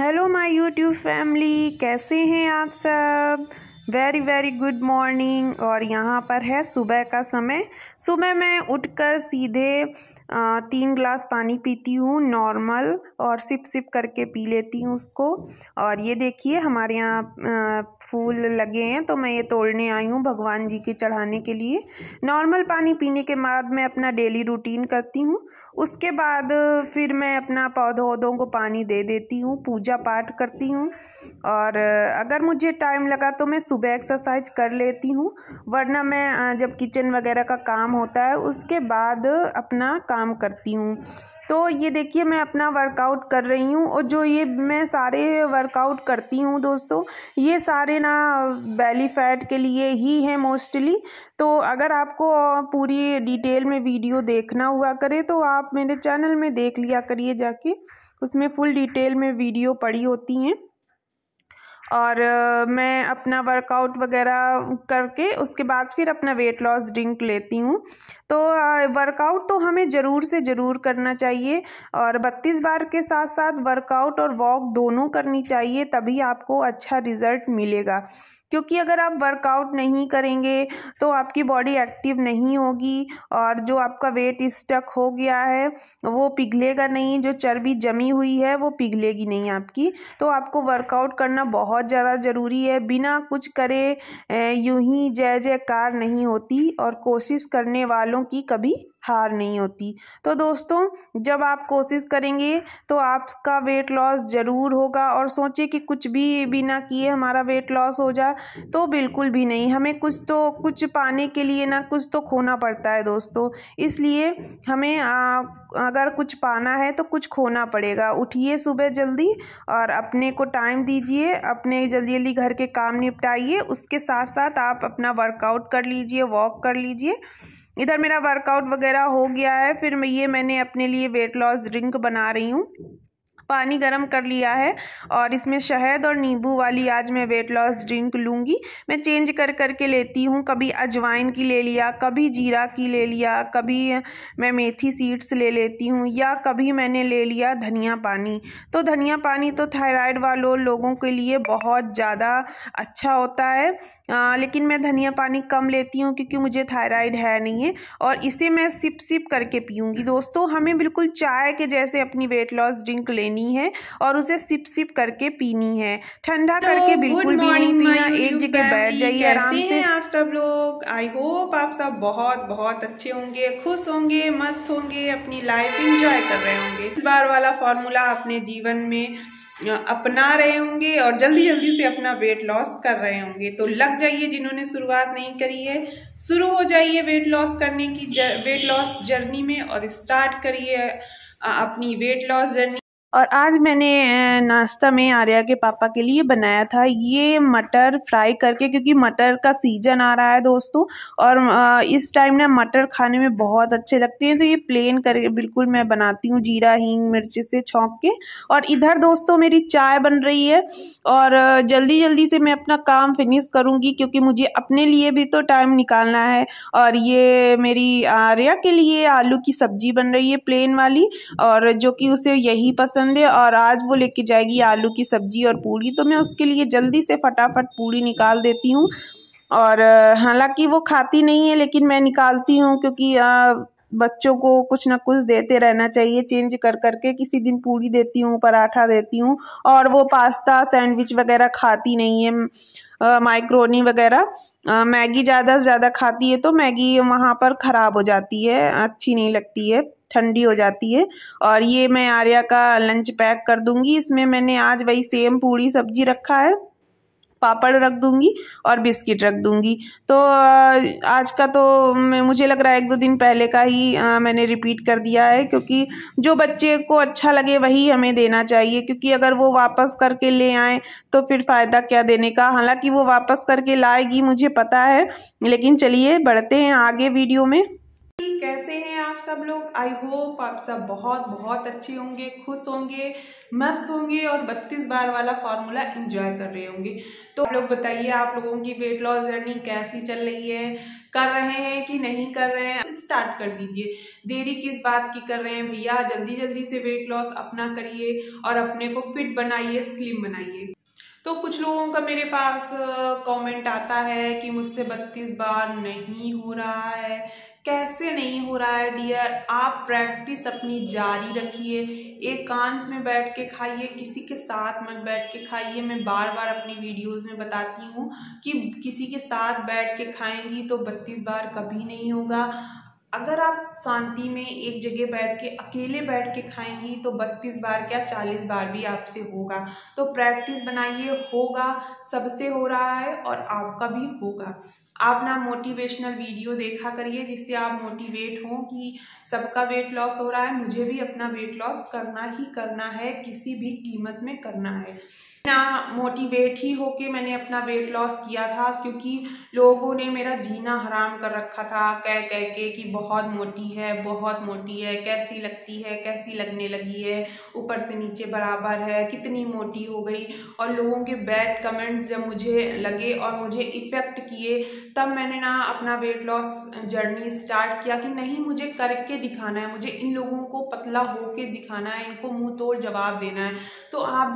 Hello my YouTube family, कैसे हैं आप सब। Very very good morning. और यहाँ पर है सुबह का समय। सुबह मैं उठकर सीधे 3 ग्लास पानी पीती हूँ नॉर्मल, और सिप करके पी लेती हूँ उसको। और ये देखिए हमारे यहाँ फूल लगे हैं तो मैं ये तोड़ने आई हूँ भगवान जी के चढ़ाने के लिए। नॉर्मल पानी पीने के बाद मैं अपना डेली रूटीन करती हूँ। उसके बाद फिर मैं अपना पौधों को पानी दे देती हूँ, पूजा पाठ करती हूँ। और अगर मुझे टाइम लगा तो मैं सुबह एक्सरसाइज कर लेती हूँ, वरना मैं जब किचन वगैरह का काम होता है उसके बाद अपना काम करती हूँ। तो ये देखिए मैं अपना वर्कआउट कर रही हूँ। और जो ये मैं सारे वर्कआउट करती हूँ दोस्तों, ये सारे ना बेली फैट के लिए ही हैं मोस्टली। तो अगर आपको पूरी डिटेल में वीडियो देखना हुआ करे तो आप मेरे चैनल में देख लिया करिए जाके, उसमें फुल डिटेल में वीडियो पड़ी होती हैं। और मैं अपना वर्कआउट वगैरह करके उसके बाद फिर अपना वेट लॉस ड्रिंक लेती हूँ। तो वर्कआउट तो हमें ज़रूर से ज़रूर करना चाहिए, और 32 बार के साथ साथ वर्कआउट और वॉक दोनों करनी चाहिए, तभी आपको अच्छा रिज़ल्ट मिलेगा। क्योंकि अगर आप वर्कआउट नहीं करेंगे तो आपकी बॉडी एक्टिव नहीं होगी, और जो आपका वेट स्टक हो गया है वो पिघलेगा नहीं, जो चर्बी जमी हुई है वो पिघलेगी नहीं आपकी। तो आपको वर्कआउट करना बहुत ज़्यादा ज़रूरी है। बिना कुछ करे यूं ही जय जयकार नहीं होती, और कोशिश करने वालों की कभी हार नहीं होती। तो दोस्तों जब आप कोशिश करेंगे तो आपका वेट लॉस ज़रूर होगा। और सोचिए कि कुछ भी बिना किए हमारा वेट लॉस हो जाए तो बिल्कुल भी नहीं। हमें कुछ पाने के लिए ना कुछ तो खोना पड़ता है दोस्तों, इसलिए हमें अगर कुछ पाना है तो कुछ खोना पड़ेगा। उठिए सुबह जल्दी और अपने को टाइम दीजिए, अपने जल्दी घर के काम निपटाइए, उसके साथ साथ आप अपना वर्कआउट कर लीजिए, वॉक कर लीजिए। इधर मेरा वर्कआउट वगैरह हो गया है, फिर मैंने अपने लिए वेट लॉस ड्रिंक बना रही हूँ। पानी गरम कर लिया है और इसमें शहद और नींबू वाली आज मैं वेट लॉस ड्रिंक लूँगी। मैं चेंज करके लेती हूँ, कभी अजवाइन की ले लिया, कभी जीरा की ले लिया, कभी मैं मेथी सीड्स ले लेती हूँ, या कभी मैंने ले लिया धनिया पानी। तो धनिया पानी तो थायराइड वालों लोगों के लिए बहुत ज़्यादा अच्छा होता है, लेकिन मैं धनिया पानी कम लेती हूँ क्योंकि मुझे थायराइड है नहीं है। और इसे मैं सिप करके पीऊँगी दोस्तों। हमें बिल्कुल चाय के जैसे अपनी वेट लॉस ड्रिंक लेनी है और उसे सिप करके पीनी है, ठंडा करके बिल्कुल भी नहीं पीना। एक जगह बैठ जाइए आराम से। आप सब लोग, आई होप आप सब बहुत बहुत अच्छे होंगे, खुश होंगे, मस्त होंगे, अपनी लाइफ एंजॉय कर रहे होंगे। इस बार वाला फॉर्मूला अपने जीवन में अपना रहे होंगे और जल्दी जल्दी से अपना वेट लॉस कर रहे होंगे। तो लग जाइए, जिन्होंने शुरुआत नहीं करी है शुरू हो जाइए वेट लॉस करने की वेट लॉस जर्नी में, और स्टार्ट करिए अपनी वेट लॉस जर्नी। और आज मैंने नाश्ता में आर्या के पापा के लिए बनाया था ये मटर फ्राई करके, क्योंकि मटर का सीजन आ रहा है दोस्तों, और इस टाइम ना मटर खाने में बहुत अच्छे लगते हैं। तो ये प्लेन करके बिल्कुल मैं बनाती हूँ, जीरा हींग मिर्ची से छौंक के। और इधर दोस्तों मेरी चाय बन रही है, और जल्दी जल्दी से मैं अपना काम फिनिश करूँगी क्योंकि मुझे अपने लिए भी तो टाइम निकालना है। और ये मेरी आर्या के लिए आलू की सब्जी बन रही है प्लेन वाली, और जो कि उसे यही पसंद है, और आज वो लेके जाएगी आलू की सब्जी और पूरी। तो मैं उसके लिए जल्दी से फटाफट पूरी निकाल देती हूँ, और हालांकि वो खाती नहीं है लेकिन मैं निकालती हूँ क्योंकि बच्चों को कुछ ना कुछ देते रहना चाहिए चेंज करके। किसी दिन पूरी देती हूँ, पराठा देती हूँ, और वो पास्ता सैंडविच वगैरह खाती नहीं है, माइक्रोनी वगैरह। मैगी ज़्यादा से ज़्यादा खाती है, तो मैगी वहाँ पर ख़राब हो जाती है, अच्छी नहीं लगती है, ठंडी हो जाती है। और ये मैं आर्या का लंच पैक कर दूंगी। इसमें मैंने आज वही सेम पूरी सब्जी रखा है, पापड़ रख दूंगी और बिस्किट रख दूंगी। तो आज का तो मुझे लग रहा है 1-2 दिन पहले का ही मैंने रिपीट कर दिया है, क्योंकि जो बच्चे को अच्छा लगे वही हमें देना चाहिए। क्योंकि अगर वो वापस करके ले आए तो फिर फ़ायदा क्या देने का। हालांकि वो वापस करके लाएगी मुझे पता है, लेकिन चलिए बढ़ते हैं आगे वीडियो में। कैसे हैं आप सब लोग। आई होप आप सब बहुत बहुत अच्छे होंगे, खुश होंगे, मस्त होंगे और 32 बार वाला फार्मूला एंजॉय कर रहे होंगे। तो आप लोग बताइए, आप लोगों की वेट लॉस जर्नी कैसी चल रही है, कर रहे हैं कि नहीं कर रहे हैं। स्टार्ट कर दीजिए, देरी किस बात की कर रहे हैं भैया। जल्दी जल्दी से वेट लॉस अपना करिए और अपने को फिट बनाइए, स्लिम बनाइए। तो कुछ लोगों का मेरे पास कमेंट आता है कि मुझसे 32 बार नहीं हो रहा है। कैसे नहीं हो रहा है डियर, आप प्रैक्टिस अपनी जारी रखिए। एकांत में बैठ के खाइए, किसी के साथ मत बैठ के खाइए। मैं बार बार अपनी वीडियोस में बताती हूँ कि किसी के साथ बैठ के खाएंगी तो 32 बार कभी नहीं होगा। अगर आप शांति में एक जगह बैठ के, अकेले बैठ के खाएंगी तो 32 बार क्या 40 बार भी आपसे होगा। तो प्रैक्टिस बनाइए, होगा, सबसे हो रहा है और आपका भी होगा। आप ना मोटिवेशनल वीडियो देखा करिए जिससे आप मोटिवेट हों कि सबका वेट लॉस हो रहा है, मुझे भी अपना वेट लॉस करना ही करना है, किसी भी कीमत में करना है ना। मोटिवेट ही होके मैंने अपना वेट लॉस किया था, क्योंकि लोगों ने मेरा जीना हराम कर रखा था कह कह के कि बहुत मोटी है, बहुत मोटी है, कैसी लगती है, कैसी लगने लगी है, ऊपर से नीचे बराबर है, कितनी मोटी हो गई। और लोगों के बैड कमेंट्स जब मुझे लगे और मुझे इफ़ेक्ट किए, तब मैंने ना अपना वेट लॉस जर्नी स्टार्ट किया कि नहीं, मुझे करके दिखाना है, मुझे इन लोगों को पतला होके दिखाना है, इनको मुँह तोड़ जवाब देना है। तो आप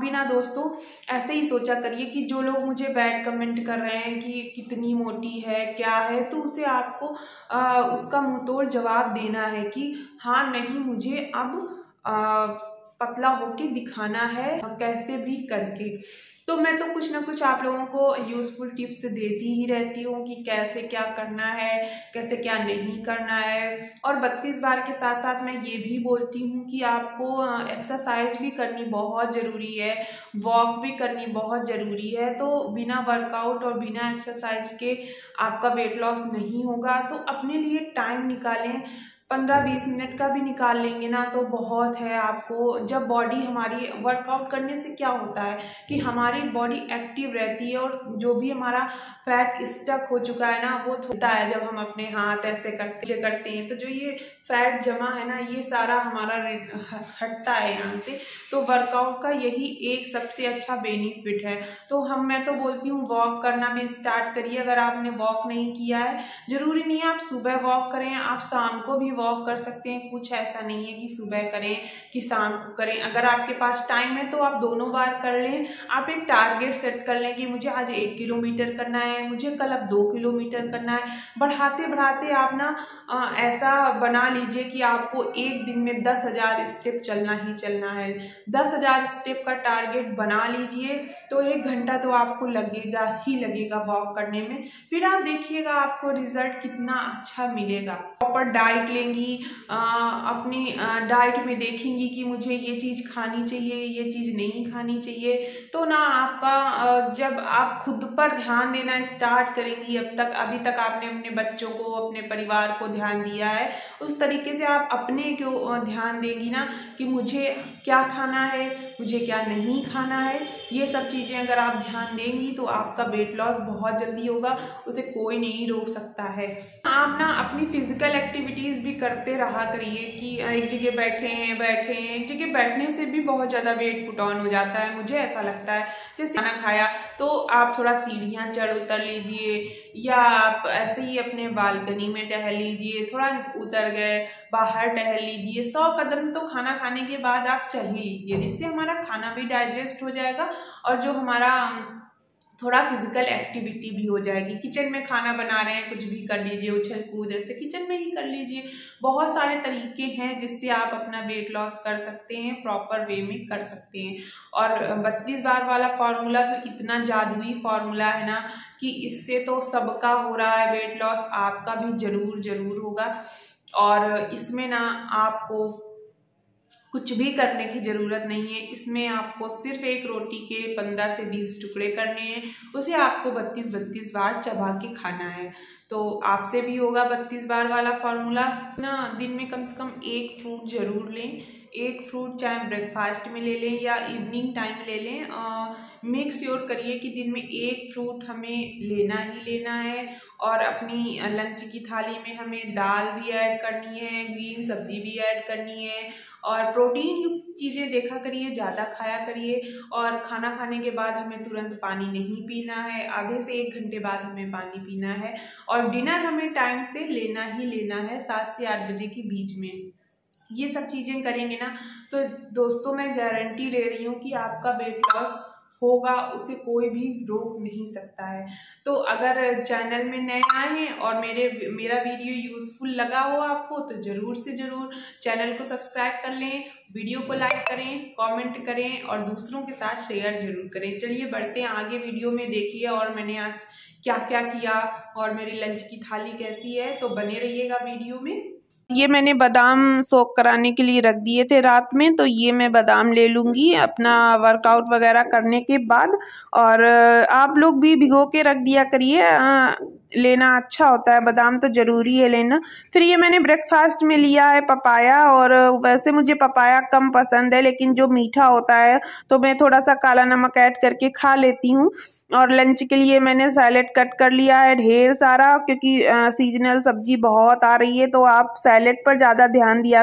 भी ना दोस्तों ऐसे ही सोचा करिए कि जो लोग मुझे बैड कमेंट कर रहे हैं कि कितनी मोटी है, क्या है, तो उसे आपको उसका मुँह तोड़ जवाब देना है कि हाँ नहीं, मुझे अब पतला होके दिखाना है कैसे भी करके। तो मैं तो कुछ ना कुछ आप लोगों को यूज़फुल टिप्स देती ही रहती हूँ कि कैसे क्या करना है, कैसे क्या नहीं करना है। और 32 बार के साथ साथ मैं ये भी बोलती हूँ कि आपको एक्सरसाइज भी करनी बहुत ज़रूरी है, वॉक भी करनी बहुत ज़रूरी है। तो बिना वर्कआउट और बिना एक्सरसाइज के आपका वेट लॉस नहीं होगा। तो अपने लिए टाइम निकालें, 15-20 मिनट का भी निकाल लेंगे ना तो बहुत है। आपको जब बॉडी हमारी, वर्कआउट करने से क्या होता है कि हमारी बॉडी एक्टिव रहती है और जो भी हमारा फैट स्टक हो चुका है ना वो होता है। जब हम अपने हाथ ऐसे करते हैं तो जो ये फैट जमा है ना ये सारा हमारा हटता है यहाँ से। तो वर्कआउट का यही एक सबसे अच्छा बेनिफिट है। तो मैं तो बोलती हूँ वॉक करना भी स्टार्ट करिए। अगर आपने वॉक नहीं किया है, ज़रूरी नहीं है आप सुबह वॉक करें, आप शाम को भी वॉक कर सकते हैं। कुछ ऐसा नहीं है कि सुबह करें कि शाम को करें। अगर आपके पास टाइम है तो आप दोनों बार कर लें। आप एक टारगेट सेट कर लें कि मुझे आज 1 किलोमीटर करना है, मुझे कल अब 2 किलोमीटर करना है। बढ़ाते बढ़ाते आप ना ऐसा बना लीजिए कि आपको एक दिन में 10,000 स्टेप चलना ही चलना है। 10,000 स्टेप का टारगेट बना लीजिए। तो 1 घंटा तो आपको लगेगा ही लगेगा वॉक करने में। फिर आप देखिएगा आपको रिजल्ट कितना अच्छा मिलेगा। प्रॉपर डाइट लेंगी, अपनी डाइट में देखेंगी कि मुझे ये चीज़ खानी चाहिए, ये चीज़ नहीं खानी चाहिए। तो ना आपका जब आप खुद पर ध्यान देना स्टार्ट करेंगी, अभी तक आपने अपने बच्चों को, अपने परिवार को ध्यान दिया है, उस तरीके से आप अपने को ध्यान देंगी ना कि मुझे क्या खाना है, मुझे क्या नहीं खाना है। ये सब चीज़ें अगर आप ध्यान देंगी तो आपका वेट लॉस बहुत जल्दी होगा, उसे कोई नहीं रोक सकता है। आप ना अपनी फिजिकल एक्टिविटीज़ भी करते रहा करिए कि एक जगह बैठे हैं। एक जगह बैठने से भी बहुत ज़्यादा वेट पुट ऑन हो जाता है, मुझे ऐसा लगता है। जैसे खाना खाया तो आप थोड़ा सीढ़ियाँ चढ़ उतर लीजिए, या आप ऐसे ही अपने बालकनी में टहल लीजिए, थोड़ा उतर गए, बाहर टहल लीजिए। 100 कदम तो खाना खाने के बाद आप चल ही लीजिए, जिससे हमारा खाना भी डाइजेस्ट हो जाएगा और जो हमारा थोड़ा फिजिकल एक्टिविटी भी हो जाएगी। किचन में खाना बना रहे हैं, कुछ भी कर लीजिए, उछल कूद ऐसे किचन में ही कर लीजिए। बहुत सारे तरीके हैं जिससे आप अपना वेट लॉस कर सकते हैं, प्रॉपर वे में कर सकते हैं। और 32 बार वाला फार्मूला तो इतना जादुई फार्मूला है ना कि इससे तो सबका हो रहा है वेट लॉस, आपका भी ज़रूर होगा। और इसमें ना आपको कुछ भी करने की ज़रूरत नहीं है। इसमें आपको सिर्फ एक रोटी के 15 से 20 टुकड़े करने हैं, उसे आपको 32-32 बार चबा के खाना है। तो आपसे भी होगा 32 बार वाला फार्मूला ना। दिन में कम से कम 1 फ्रूट ज़रूर लें, एक फ्रूट चाहे ब्रेकफास्ट में ले लें या इवनिंग टाइम ले लें, मेक श्योर करिए कि दिन में एक फ्रूट हमें लेना ही लेना है। और अपनी लंच की थाली में हमें दाल भी ऐड करनी है, ग्रीन सब्जी भी ऐड करनी है और प्रोटीन युक्त चीज़ें देखा करिए, ज़्यादा खाया करिए। और खाना खाने के बाद हमें तुरंत पानी नहीं पीना है, आधे से एक घंटे बाद हमें पानी पीना है। और डिनर हमें टाइम से लेना ही लेना है, 7 से 8 बजे के बीच में। ये सब चीज़ें करेंगे ना तो दोस्तों मैं गारंटी ले रही हूँ कि आपका वेट लॉस होगा, उसे कोई भी रोक नहीं सकता है। तो अगर चैनल में नए आए हैं और मेरा वीडियो यूज़फुल लगा हो आपको तो ज़रूर से ज़रूर चैनल को सब्सक्राइब कर लें, वीडियो को लाइक करें, कमेंट करें और दूसरों के साथ शेयर ज़रूर करें। चलिए बढ़ते हैं आगे वीडियो में, देखिए और मैंने आज क्या क्या किया और मेरी लंच की थाली कैसी है, तो बने रहिएगा वीडियो में। ये मैंने बादाम सोख कराने के लिए रख दिए थे रात में, तो ये मैं बादाम ले लूँगी अपना वर्कआउट वगैरह करने के बाद। और आप लोग भी भिगो के रख दिया करिए, लेना अच्छा होता है, बादाम तो ज़रूरी है लेना। फिर ये मैंने ब्रेकफास्ट में लिया है पपाया, और वैसे मुझे पपाया कम पसंद है लेकिन जो मीठा होता है तो मैं थोड़ा सा काला नमक ऐड करके खा लेती हूँ। और लंच के लिए मैंने सैलेड कट कर लिया है ढेर सारा, क्योंकि सीजनल सब्जी बहुत आ रही है तो आप सैलेड पर ज़्यादा ध्यान दिया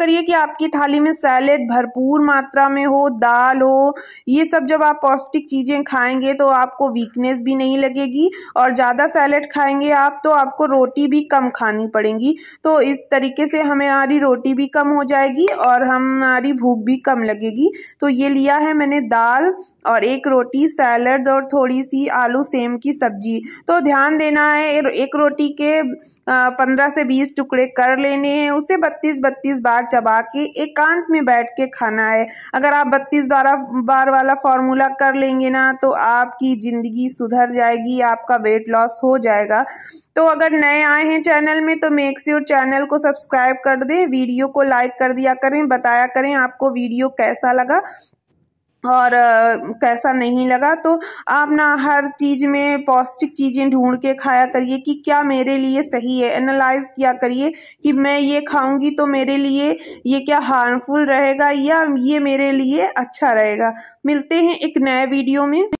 करिए कि आपकी थाली में सैलेड भरपूर मात्रा में हो, दाल हो। ये सब जब आप पौष्टिक चीज़ें खाएंगे तो आपको वीकनेस भी नहीं लगेगी, और ज़्यादा सैलेड खाएंगे आप तो आपको रोटी भी कम खानी पड़ेगी, तो इस तरीके से हमारी रोटी भी कम हो जाएगी और हमारी भूख भी कम लगेगी। तो ये लिया है मैंने दाल और एक रोटी, सैलड और थोड़ी सी आलू सेम की सब्जी। तो ध्यान देना है, एक रोटी के 15 से 20 टुकड़े कर लेने हैं, उसे 32-32 बार चबा के एकांत में बैठ के खाना है। अगर आप 32 बार वाला फॉर्मूला कर लेंगे ना तो आपकी ज़िंदगी सुधर जाएगी, आपका वेट लॉस हो जाएगा। तो अगर नए आए हैं चैनल में तो मेक श्योर चैनल को सब्सक्राइब कर दें, वीडियो को लाइक कर दिया करें, बताया करें आपको वीडियो कैसा लगा और कैसा नहीं लगा। तो आप ना हर चीज़ में पौष्टिक चीज़ें ढूंढ के खाया करिए कि क्या मेरे लिए सही है, एनालाइज किया करिए कि मैं ये खाऊंगी तो मेरे लिए ये क्या हार्मफुल रहेगा या ये मेरे लिए अच्छा रहेगा। मिलते हैं एक नए वीडियो में।